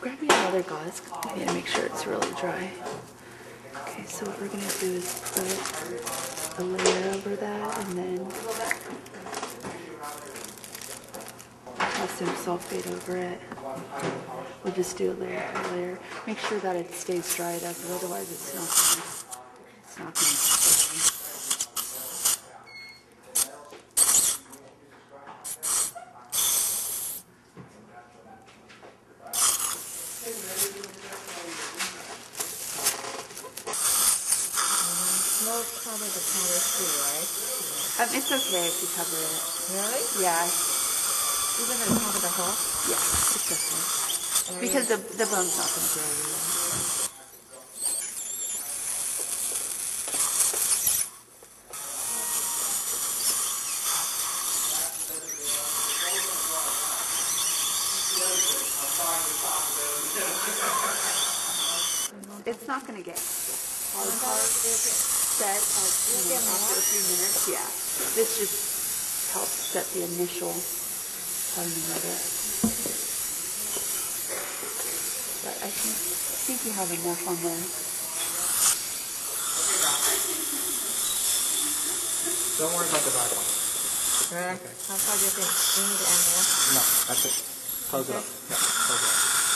Grab me another gauze because I need to make sure it's really dry. Okay, so what we're going to do is put a layer over that and then calcium sulfate over it. We'll just do it layer by layer. Make sure that it stays dried up, otherwise it's not going to stick. Cover the powder too, right? It's okay if you cover it. Really? Yeah. Even if you cover the hole? Yeah, it's okay. And because the bone's not going to grow anymore. It's not going to get set after a few minutes. Yeah, this just helps set the initial timing of it. But I think you have enough on there. Don't worry about the back one. Okay. How far do you think? Do you need to end there? No, that's it. Close it up. Yeah, close it up.